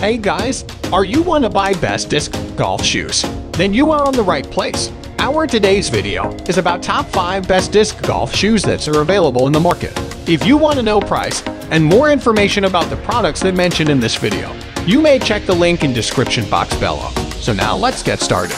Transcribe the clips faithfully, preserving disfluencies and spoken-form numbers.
Hey guys, are you one of my best disc golf shoes? Then you are on the right place. Our today's video is about top five best disc golf shoes that are available in the market. If you want to know price and more information about the products that mentioned in this video, you may check the link in description box below. So now let's get started.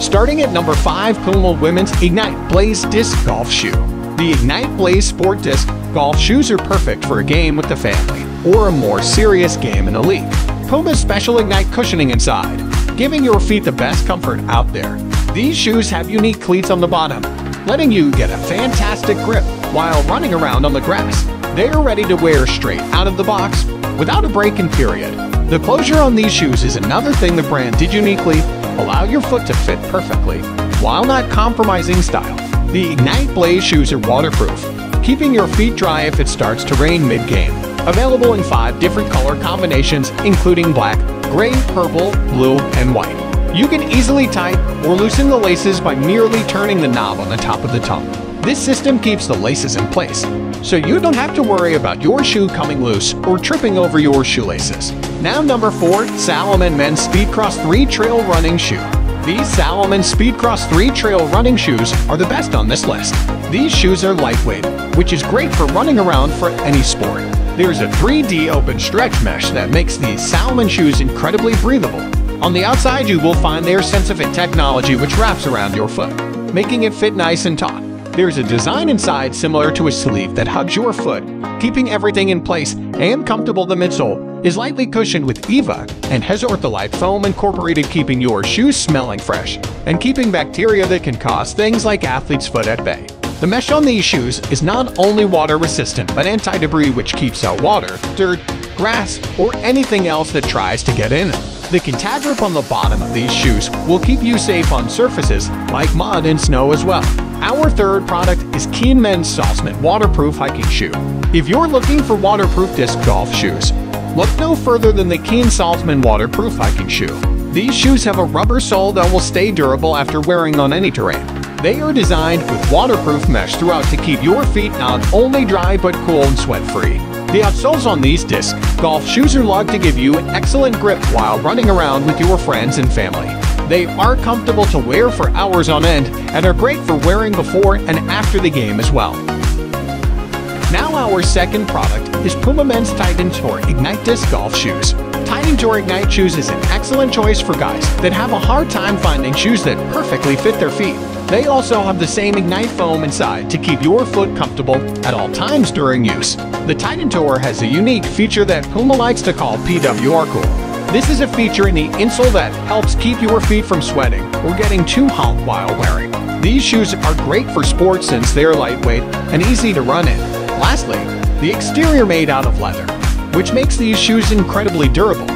Starting at number five, Puma Women's Ignite Blaze Disc Golf Shoe. The Ignite Blaze Sport Disc Golf Shoes are perfect for a game with the family or a more serious game in the league. Puma's special Ignite cushioning inside, giving your feet the best comfort out there. These shoes have unique cleats on the bottom, letting you get a fantastic grip while running around on the grass. They are ready to wear straight out of the box without a break-in period. The closure on these shoes is another thing the brand did uniquely, allow your foot to fit perfectly while not compromising style. The Ignite Blaze shoes are waterproof, keeping your feet dry if it starts to rain mid-game. Available in five different color combinations, including black, gray, purple, blue, and white. You can easily tie or loosen the laces by merely turning the knob on the top of the tongue. This system keeps the laces in place, so you don't have to worry about your shoe coming loose or tripping over your shoelaces. Now number four, Salomon Men's Speedcross three Trail Running Shoe. These Salomon Speedcross three Trail Running Shoes are the best on this list. These shoes are lightweight, which is great for running around for any sport. There's a three D open stretch mesh that makes these Salomon shoes incredibly breathable. On the outside, you will find Air Sensifit technology which wraps around your foot, making it fit nice and taut. There's a design inside similar to a sleeve that hugs your foot, keeping everything in place and comfortable. The midsole is lightly cushioned with EVA and has Ortholite foam incorporated, keeping your shoes smelling fresh and keeping bacteria that can cause things like athlete's foot at bay. The mesh on these shoes is not only water resistant but anti-debris, which keeps out water, dirt, grass, or anything else that tries to get in. The contagrip on the bottom of these shoes will keep you safe on surfaces like mud and snow as well. Our third product is Keen Men's Saltzman Waterproof Hiking Shoe. If you're looking for waterproof disc golf shoes, look no further than the Keen Saltzman Waterproof Hiking Shoe. These shoes have a rubber sole that will stay durable after wearing on any terrain. They are designed with waterproof mesh throughout to keep your feet not only dry but cool and sweat-free. The outsoles on these disc golf shoes are lugged to give you an excellent grip while running around with your friends and family. They are comfortable to wear for hours on end and are great for wearing before and after the game as well. Now our second product is Puma Men's Titan Tour Ignite Disc Golf Shoes. Titan Tour Ignite shoes is an excellent choice for guys that have a hard time finding shoes that perfectly fit their feet. They also have the same Ignite foam inside to keep your foot comfortable at all times during use. The Titan Tour has a unique feature that Puma likes to call P W R Cool. This is a feature in the insole that helps keep your feet from sweating or getting too hot while wearing. These shoes are great for sports since they're lightweight and easy to run in. Lastly, the exterior made out of leather, which makes these shoes incredibly durable.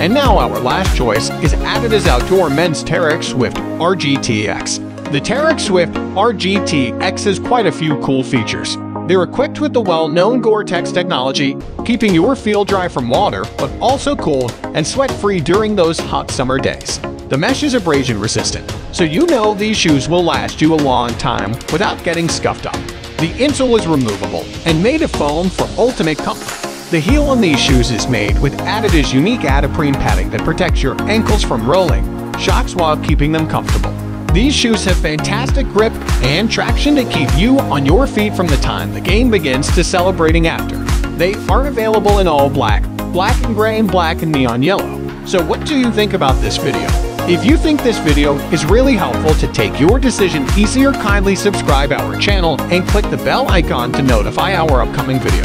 And now our last choice is Adidas Outdoor Men's Terrex Swift R G T X. The Terrex Swift R G T X has quite a few cool features. They're equipped with the well-known Gore-Tex technology, keeping your feel dry from water, but also cool and sweat-free during those hot summer days. The mesh is abrasion resistant, so you know these shoes will last you a long time without getting scuffed up. The insole is removable and made of foam for ultimate comfort. The heel on these shoes is made with Adidas' unique Adiprene padding that protects your ankles from rolling shocks while keeping them comfortable. These shoes have fantastic grip and traction to keep you on your feet from the time the game begins to celebrating after. They are available in all black, black and gray, and black and neon yellow. So what do you think about this video? If you think this video is really helpful to take your decision easier, kindly subscribe our channel and click the bell icon to notify our upcoming video.